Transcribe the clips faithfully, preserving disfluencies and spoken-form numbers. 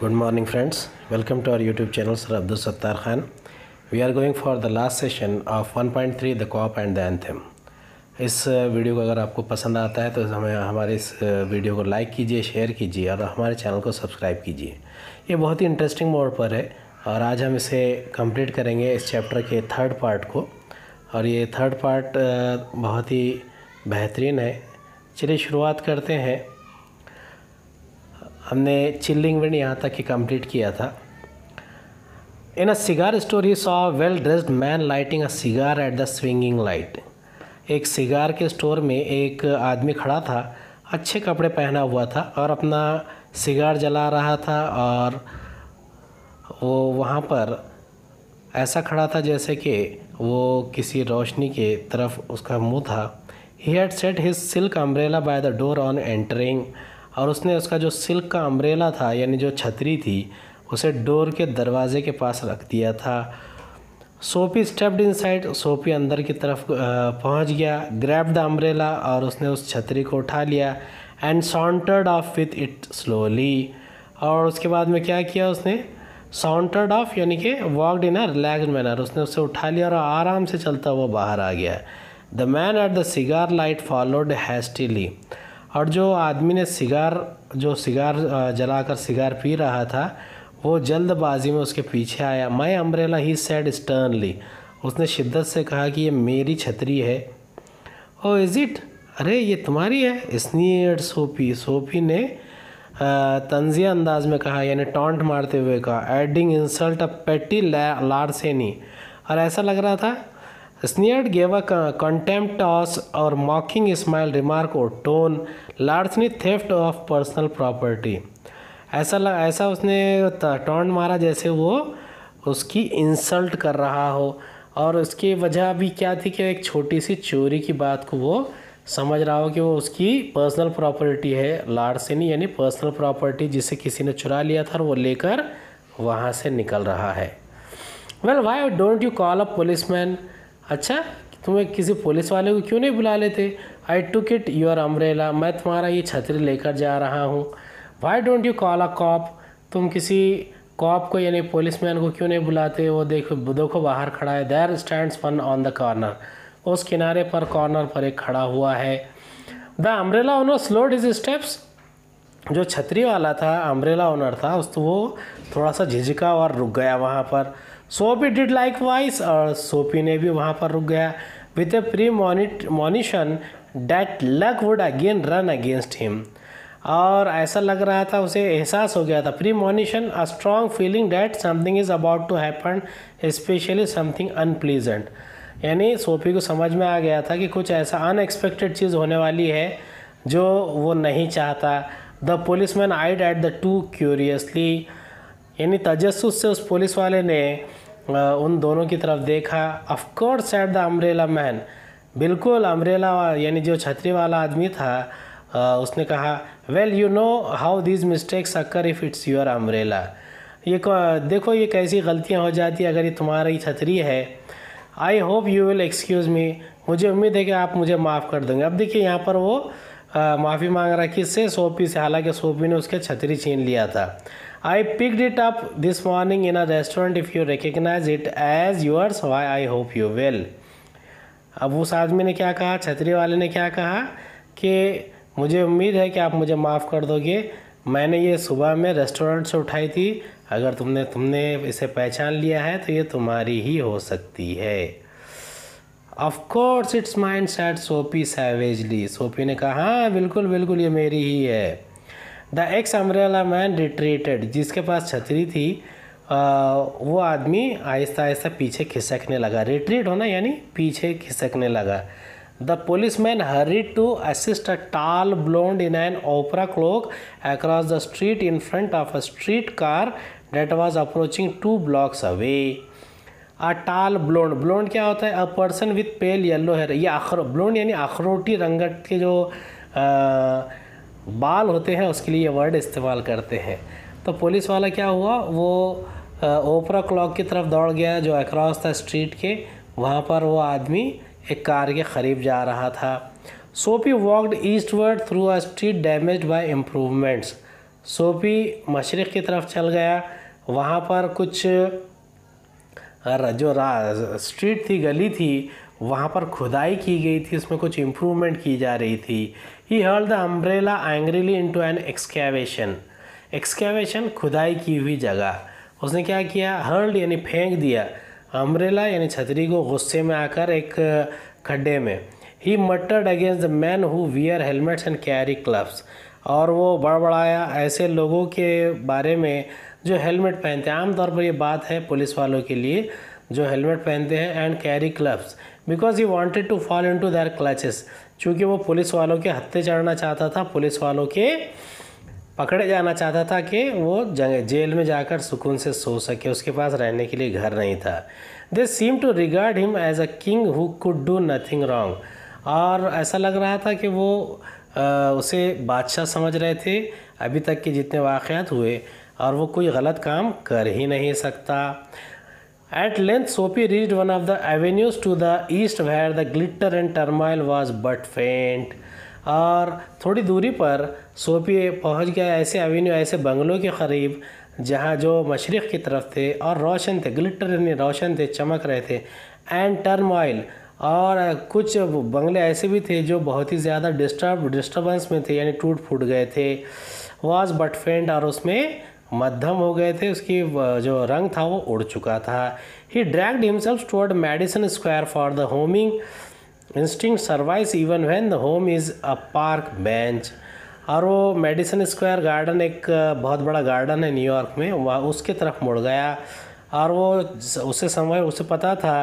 Good morning friends, welcome to our YouTube channel Sir Abdul Sattar Khan. We are going for the last session of one point three The Cop and the Anthem. इस video को अगर आपको पसंद आता है तो हमें हमारे इस वीडियो को लाइक कीजिए, शेयर कीजिए और हमारे चैनल को सब्सक्राइब कीजिए. ये बहुत ही इंटरेस्टिंग मोड पर है और आज हम इसे कंप्लीट करेंगे, इस चैप्टर के थर्ड पार्ट को. और ये थर्ड पार्ट बहुत ही बेहतरीन है. चलिए शुरुआत करते हैं. हमने चिलिंग विंड यहाँ तक कि कंप्लीट किया था. In a cigar story saw well dressed man lighting a cigar at the swinging light. एक सिगार के स्टोर में एक आदमी खड़ा था, अच्छे कपड़े पहना हुआ था और अपना सिगार जला रहा था. और वो वहाँ पर ऐसा खड़ा था जैसे कि वो किसी रोशनी के तरफ उसका मुंह था. He had set his silk umbrella by the door on entering. और उसने उसका जो सिल्क का अम्ब्रेला था यानी जो छतरी थी उसे डोर के दरवाजे के पास रख दिया था. Sophie stepped inside. सोफी अंदर की तरफ पहुंच गया. ग्रैब द अम्ब्रेला और उसने उस छतरी को उठा लिया. And sauntered off with it slowly. और उसके बाद में क्या किया उसने, सॉन्टर्ड ऑफ यानी कि walked in a relax manner. उसने उससे उठा लिया और आराम से चलता हुआ बाहर आ गया. The man at the cigar light followed hastily. और जो आदमी ने सिगार जो सिगार जलाकर सिगार पी रहा था वो जल्दबाजी में उसके पीछे आया. My umbrella, he said sternly. उसने शिद्दत से कहा कि ये मेरी छतरी है. ओ इज़ इट, अरे ये तुम्हारी है, स्नीर्ड सोफी. सोफी ने तंज़िया अंदाज में कहा यानी टॉन्ट मारते हुए कहा. एडिंग इंसल्ट अ पेटी लार्सेनी. और ऐसा लग रहा था. Sneered gave a contempt toss or mocking smile remark or tone. Larceny theft of personal property. ऐसा लग, ऐसा उसने टॉन्ट मारा जैसे वो उसकी इंसल्ट कर रहा हो. और उसकी वजह भी क्या थी कि एक छोटी सी चोरी की बात को वो समझ रहा हो कि वो उसकी पर्सनल प्रॉपर्टी है. लार्सेनी यानी पर्सनल प्रॉपर्टी जिसे किसी ने चुरा लिया था और वो लेकर वहाँ से निकल रहा है. Well why don't you call a policeman. अच्छा तुम्हें किसी पुलिस वाले को क्यों नहीं बुला लेते. I took it your umbrella. मैं तुम्हारा ये छतरी लेकर जा रहा हूँ. Why don't you call a cop. तुम किसी कॉप को यानी पुलिस मैन को क्यों नहीं बुलाते. वो देखो देखो बाहर खड़ा है. There stands one on the corner. उस किनारे पर कॉर्नर पर एक खड़ा हुआ है. The umbrella owner slowed his steps. जो छतरी वाला था अम्ब्रेला ओनर था उस तो वो थोड़ा सा झिझका और रुक गया वहाँ पर. Sophie did likewise. और सोफी ने भी वहाँ पर रुक गया. With a premonition that luck would again run against him. और ऐसा लग रहा था उसे एहसास हो गया था. Premonition a strong feeling that something is about to happen specially something unpleasant. यानी सोफी को समझ में आ गया था कि कुछ ऐसा अनएक्सपेक्टेड चीज़ होने वाली है जो वो नहीं चाहता. The police man eyed at the two curiously. यानी तजस्सुस से उस पुलिस वाले ने उन दोनों की तरफ देखा. Of course at the umbrella man. बिल्कुल अम्ब्रेला यानी जो छतरी वाला आदमी था Uh, उसने कहा. Well you know how these mistakes occur if it's your umbrella. ये देखो ये कैसी गलतियां हो जाती है अगर ये तुम्हारी छतरी है. I hope you will excuse me. मुझे उम्मीद है कि आप मुझे माफ़ कर देंगे. अब देखिए यहाँ पर वो माफ़ी मांग रहा किससे, सोफी से. हालांकि सोफी ने उसके छतरी छीन लिया था. I picked it up this morning in a restaurant. If you recognise it as yours why I hope you will. अब उस आदमी ने क्या कहा, छतरी वाले ने क्या कहा कि मुझे उम्मीद है कि आप मुझे माफ़ कर दोगे. मैंने ये सुबह में रेस्टोरेंट से उठाई थी. अगर तुमने तुमने इसे पहचान लिया है तो ये तुम्हारी ही हो सकती है. Of course it's mine, said Sophie savagely. Sophie ने कहा हाँ बिल्कुल बिल्कुल ये मेरी ही है. The ex umbrella man retreated. जिसके पास छतरी थी आ, वो आदमी आहिस्ता आहिस्ता पीछे खिसकने लगा. रिट्रीट होना यानी पीछे खिसकने लगा. The policeman hurried to assist a tall blonde in an opera cloak across the street in front of a streetcar that was approaching two blocks away. A tall blonde. Blonde क्या होता है, a person with pale yellow hair. ये अखरो blonde यानी अखरोटी रंगत के जो आ, बाल होते हैं उसके लिए ये वर्ड इस्तेमाल करते हैं. तो पुलिस वाला क्या हुआ, वो ओपरा क्लॉक की तरफ दौड़ गया जो across the street के वहाँ पर वो आदमी एक कार के करीब जा रहा था. Sophie walked eastward through a street damaged by improvements. Sophie मशरक़ की तरफ चल गया, वहाँ पर कुछ जो स्ट्रीट थी, गली थी, वहाँ पर खुदाई की गई थी, उसमें कुछ इम्प्रूवमेंट की जा रही थी. He hurled the umbrella angrily into an excavation. Excavation खुदाई की हुई जगह. उसने क्या किया, hurled यानी फेंक दिया, umbrella यानी छतरी को गुस्से में आकर एक खड्डे में. He muttered against the men who wear helmets and carry clubs. और वो बड़बड़ाया ऐसे लोगों के बारे में जो हेलमेट पहनते हैं. आमतौर पर ये बात है पुलिस वालों के लिए जो हेलमेट पहनते हैं. And carry clubs because he wanted to fall into their clutches. चूँकि वो पुलिस वालों के हत्थे चढ़ना चाहता था, पुलिस वालों के पकड़े जाना चाहता था कि वो जेल में जाकर सुकून से सो सके, उसके पास रहने के लिए घर नहीं था. They seem to regard him as a king who could do nothing wrong. और ऐसा लग रहा था कि वो आ, उसे बादशाह समझ रहे थे अभी तक के जितने वाक़यात हुए, और वो कोई गलत काम कर ही नहीं सकता. At length Sophie reached one of the avenues to the east where the glitter and turmoil was but faint. और थोड़ी दूरी पर Sophie पहुंच गया ऐसे एवेन्यू, ऐसे बंगलों के करीब जहाँ जो मशरिक़ की तरफ थे और रोशन थे. ग्लिटर यानी रोशन थे, चमक रहे थे. एंड टर्मोइल, और कुछ बंगले ऐसे भी थे जो बहुत ही ज़्यादा डिस्टर्ब डिस्टर्बेंस में थे यानी टूट फूट गए थे. वाज बट फेंट, और उसमें मध्यम हो गए थे, उसकी जो रंग था वो उड़ चुका था. He dragged himself toward Madison Square for the homing instinct survives even when the home is a park bench. और वो मेडिसन स्क्वायर गार्डन, एक बहुत बड़ा गार्डन है न्यूयॉर्क में, वह उसके तरफ मुड़ गया. और वो उसे समय उसे पता था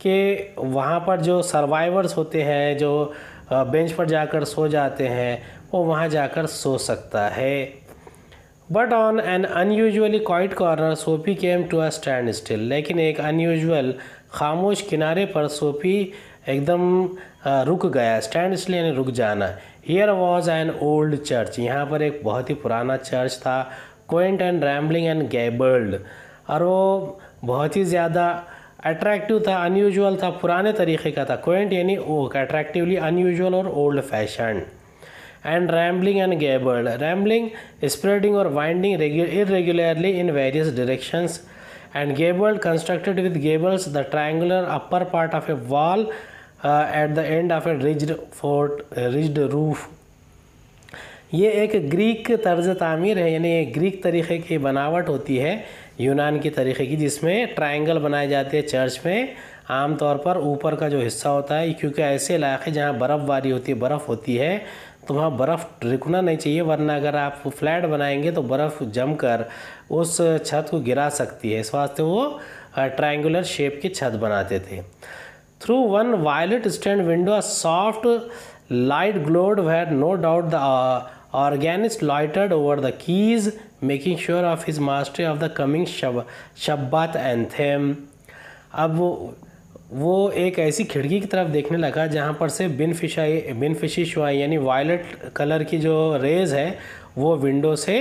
कि वहाँ पर जो सर्वाइवर्स होते हैं जो बेंच पर जाकर सो जाते हैं वो वहाँ जाकर सो सकता है. But on an unusually quiet corner Sophie came to a standstill. लेकिन एक अनयूजुअल खामोश किनारे पर Sophie एकदम रुक गया. स्टैंड स्टिल यानी रुक जाना. Here was an old church. यहाँ पर एक बहुत ही पुराना चर्च था. Quaint and rambling and gabled. और वो बहुत ही ज़्यादा अट्रैक्टिव था, अनयूजुअल था, पुराने तरीके का था. Quaint यानी अट्रैक्टिवली अनयूजुअल और old fashion. And rambling and gabled. Rambling, spreading or winding irregularly in various directions. And gabled, constructed with gables, the triangular upper part of a wall uh, at the end of a ridged fort, uh, ridged roof. ये एक Greek तर्ज तामीर है यानी Greek तरीक़े की बनावट होती है, यूनान की तरीक़े की, जिसमें ट्रायंगल बनाए जाते हैं चर्च में. आमतौर पर ऊपर का जो हिस्सा होता है, क्योंकि ऐसे इलाके जहाँ बर्फ़बारी होती है, बर्फ़ होती है, तो वहाँ बर्फ़ रुकना नहीं चाहिए, वरना अगर आप फ्लैट बनाएंगे तो बर्फ़ जमकर उस छत को गिरा सकती है. इस वास्ते वो ट्रायंगुलर शेप की छत बनाते थे. Through one violet stand window soft light glowed where no doubt the organist loitered over the keys, making sure of his mastery of the coming Sabbath anthem. अब वो एक ऐसी खिड़की की तरफ देखने लगा जहाँ पर से बिन फिशाई बिन फिशी शुआई यानी वायलेट कलर की जो रेज़ है वो विंडो से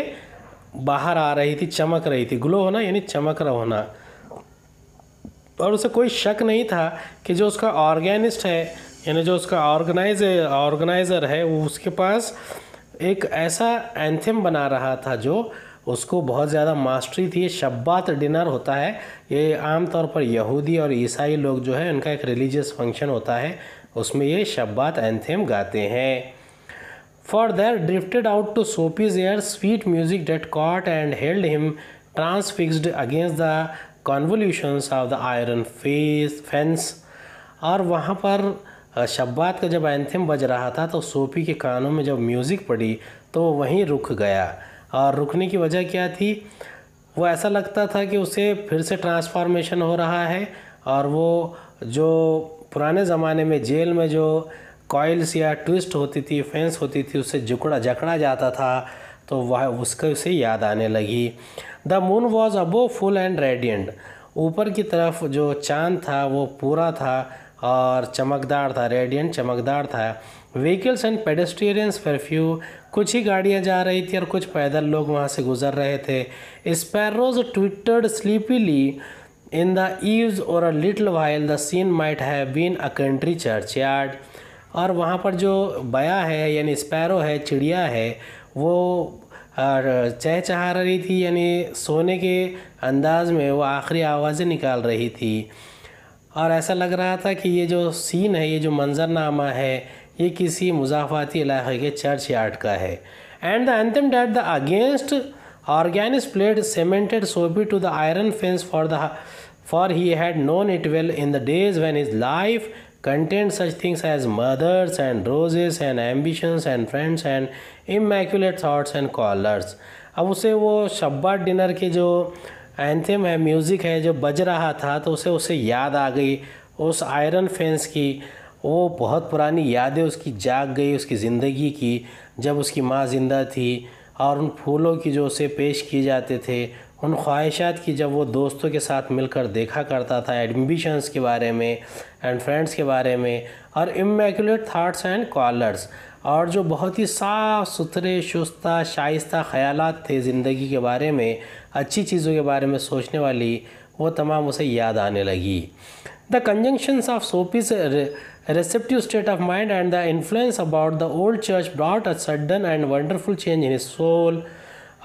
बाहर आ रही थी, चमक रही थी. ग्लो होना यानी चमक रहा होना. और उसे कोई शक नहीं था कि जो उसका ऑर्गेनिस्ट है यानी जो उसका ऑर्गेनाइजर ऑर्गेनाइज़र है वो उसके पास एक ऐसा एंथम बना रहा था जो उसको बहुत ज़्यादा मास्टरी थी. शब्बात डिनर होता है, ये आमतौर पर यहूदी और ईसाई लोग जो है उनका एक रिलीजियस फंक्शन होता है, उसमें ये शब्बात एंथम गाते हैं. For there drifted out to Sophie's ear sweet music that caught and held him transfixed against the convolutions of the iron face fence. और वहाँ पर शब्बात का जब एंथम बज रहा था तो Sophie के कानों में जब म्यूज़िक पड़ी तो वो वहीं रुक गया. और रुकने की वजह क्या थी, वो ऐसा लगता था कि उसे फिर से ट्रांसफॉर्मेशन हो रहा है. और वो जो पुराने ज़माने में जेल में जो कॉइल्स या ट्विस्ट होती थी, फेंस होती थी, उससे जुकड़ा जकड़ा जाता था, तो वह उसका उसे याद आने लगी. The moon was above full and radiant. ऊपर की तरफ जो चाँद था वो पूरा था और चमकदार था, रेडियंट चमकदार था. Vehicles and pedestrians were few. कुछ ही गाड़ियाँ जा रही थी और कुछ पैदल लोग वहाँ से गुजर रहे थे. Sparrows twittered sleepily in the eaves और a little while the scene might have been a country churchyard. और वहाँ पर जो बया है यानी स्पैरो है, चिड़िया है, वो चहचहा रही थी, यानी सोने के अंदाज में वो आखिरी आवाज़ें निकाल रही थी। और ऐसा लग रहा था कि ये जो सीन है, ये जो मंजरनामा है, ये किसी मुजाफाती इलाके के चर्च यार्ड का है। And the anthem that the against organist played cemented Sophie to the iron fence for the for he had known it well in the days when his life contained such things as mothers and roses and ambitions and friends and immaculate thoughts and callers। अब उसे वो शब्बा dinner के जो anthem है, music है जो बज रहा था, तो उसे उसे याद आ गई उस आयरन फेंस की। वो बहुत पुरानी यादें उसकी जाग गई उसकी ज़िंदगी की, जब उसकी माँ जिंदा थी, और उन फूलों की जो उसे पेश किए जाते थे, उन ख्वाहिशात की जब वो दोस्तों के साथ मिलकर देखा करता था, एम्बिशंस के बारे में एंड फ्रेंड्स के बारे में, और इम्मेकुलेट थाट्स एंड कॉलर्स, और जो बहुत ही साफ़ सुथरे शुस्ता शाइस्ता ख़यालात थे ज़िंदगी के बारे में, अच्छी चीज़ों के बारे में सोचने वाली, वो तमाम उसे याद आने लगी। The conjunctions of Soapy's receptive state of mind and the influence about the old church brought a sudden and wonderful change in his soul।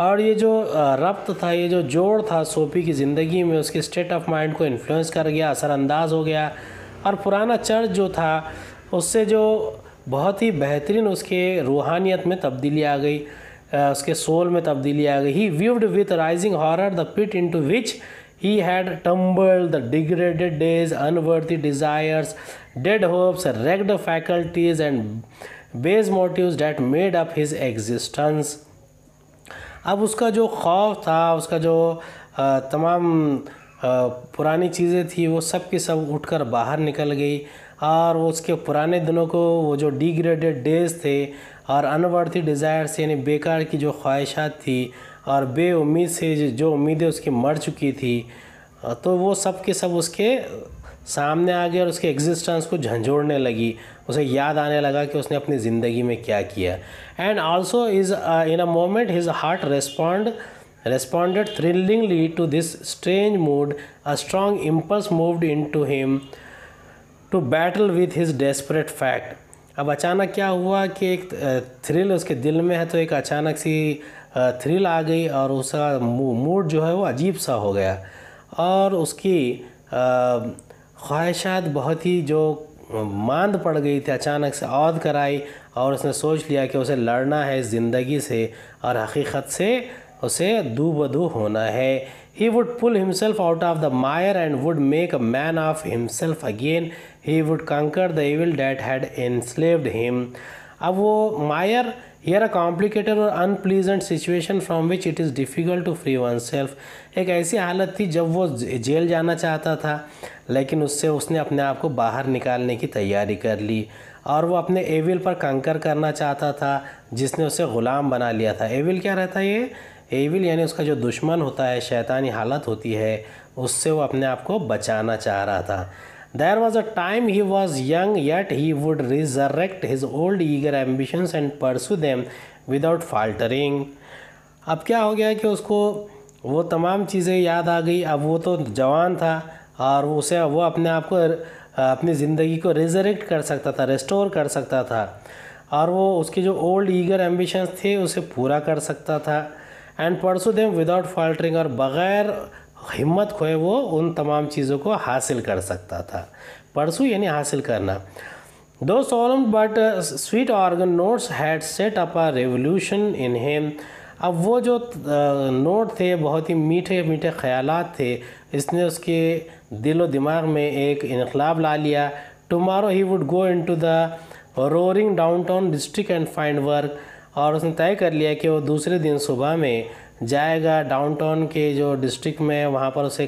और ये जो रब्त था, ये जो जोड़ था सोफी की ज़िंदगी में, उसके स्टेट ऑफ माइंड को इन्फ्लुएंस कर गया, असरअंदाज हो गया। और पुराना चर्च जो था, उससे जो बहुत ही बेहतरीन उसके रूहानियत में तब्दीली आ गई, उसके सोल में तब्दीली आ गई। He viewed with rising horror the pit in to which He had tumbled the degraded days, unworthy desires, dead hopes, ragged faculties, and base motives that made up his existence। अब उसका जो खौफ था, उसका जो तमाम पुरानी चीज़ें थी, वो सब की सब उठकर बाहर निकल गई, और वो उसके पुराने दिनों को, वो जो डिग्रेडेड डेज थे और अनवर्थी डिज़ायर्स यानी बेकार की जो ख्वाहिशात थी, और बेउम्मीद से जो उम्मीदें उसकी मर चुकी थी, तो वो सब के सब उसके सामने आ गए और उसके एग्जिस्टेंस को झंझोड़ने लगी। उसे याद आने लगा कि उसने अपनी ज़िंदगी में क्या किया। And also is in a moment his heart respond responded thrillingly to this strange mood. A strong impulse moved in to him to battle with his desperate fact. अब अचानक क्या हुआ कि एक थ्रिल उसके दिल में है, तो एक अचानक सी थ्रिल आ गई, और उसका मूड जो है वो अजीब सा हो गया, और उसकी ख्वाहिशात बहुत ही जो मांद पड़ गई थी, अचानक से औध कराई, और उसने सोच लिया कि उसे लड़ना है इस ज़िंदगी से और हकीकत से उसे दू बदू होना है। He would pull himself out of the mire and would make a man of himself again। He would conquer the evil that had enslaved him। अब वो मायर, here a complicated और unpleasant situation from which it is difficult to free oneself। एक ऐसी हालत थी जब वो jail जाना चाहता था, लेकिन उससे उसने अपने आप को बाहर निकालने की तैयारी कर ली, और वो अपने एविल पर कंकर करना चाहता था जिसने उसे ग़ुलाम बना लिया था। एविल क्या रहता है? ये एविल यानी उसका जो दुश्मन होता है, शैतानी हालत होती है, उससे वो अपने आप को बचाना चाह रहा था। There was a time he was young yet he would resurrect his old eager ambitions and pursue them without faltering. अब क्या हो गया कि उसको वो तमाम चीज़ें याद आ गई। अब वो तो जवान था, और उसे वो अपने आप को, अपनी ज़िंदगी को रिजरेक्ट कर सकता था, रेस्टोर कर सकता था, और वो उसके जो ओल्ड ईगर एम्बिशंस थे उसे पूरा कर सकता था। And pursue them without faltering, और बग़ैर हिम्मत खोए वो उन तमाम चीज़ों को हासिल कर सकता था। परसू यानी हासिल करना। दो solemn but sweet organ notes had set up a revolution in him. अब वो जो नोट थे, बहुत ही मीठे मीठे ख्यालात थे, इसने उसके दिलो दिमाग में एक इनकलाब ला लिया। Tomorrow he would go in to the roaring downtown district and find work. और उसने तय कर लिया कि वो दूसरे दिन सुबह में जाएगा डाउनटाउन के जो डिस्ट्रिक्ट में, वहाँ पर उसे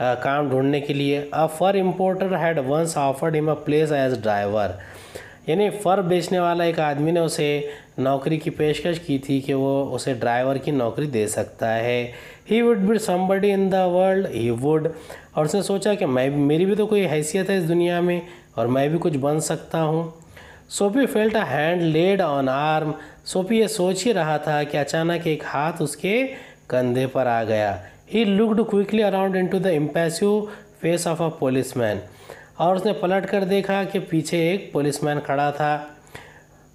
काम ढूंढने के लिए। A fur importer had once offered him a place as driver, यानी फ़र बेचने वाला एक आदमी ने उसे नौकरी की पेशकश की थी कि वो उसे ड्राइवर की नौकरी दे सकता है। He would be somebody in the world he would. और उसने सोचा कि मैं, मेरी भी तो कोई हैसियत है इस दुनिया में, और मैं भी कुछ बन सकता हूँ। Sophie felt a hand laid on arm. Sophie ये सोच ही रहा था कि अचानक एक हाथ उसके कंधे पर आ गया। He looked quickly around in to the impassive face of a police man. और उसने पलटकर देखा कि पीछे एक पुलिसमैन खड़ा था।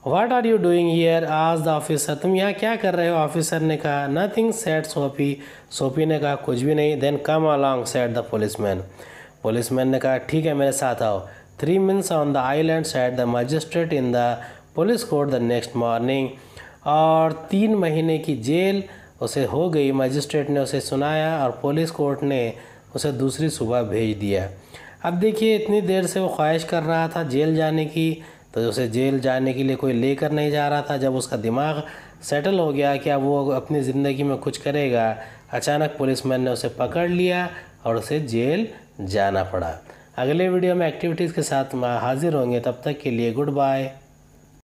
What are you doing here, आज द ऑफिसर, तुम यहाँ क्या कर रहे हो? ऑफिसर ने कहा, नथिंग सेड सोफी। सोफी ने कहा, कुछ भी नहीं। Then come along said the policeman. Policeman ने कहा, ठीक है मेरे साथ आओ। Three minutes on the island said the magistrate in the police court the next morning. और तीन महीने की जेल उसे हो गई। मजिस्ट्रेट ने उसे सुनाया और पुलिस कोर्ट ने उसे दूसरी सुबह भेज दिया। अब देखिए, इतनी देर से वो ख्वाहिश कर रहा था जेल जाने की, तो उसे जेल जाने के लिए कोई लेकर नहीं जा रहा था। जब उसका दिमाग सेटल हो गया कि अब वो अपनी ज़िंदगी में कुछ करेगा, अचानक पुलिसमैन ने उसे पकड़ लिया और उसे जेल जाना पड़ा। अगले वीडियो में एक्टिविटीज़ के साथ हाजिर होंगे, तब तक के लिए गुड बाय।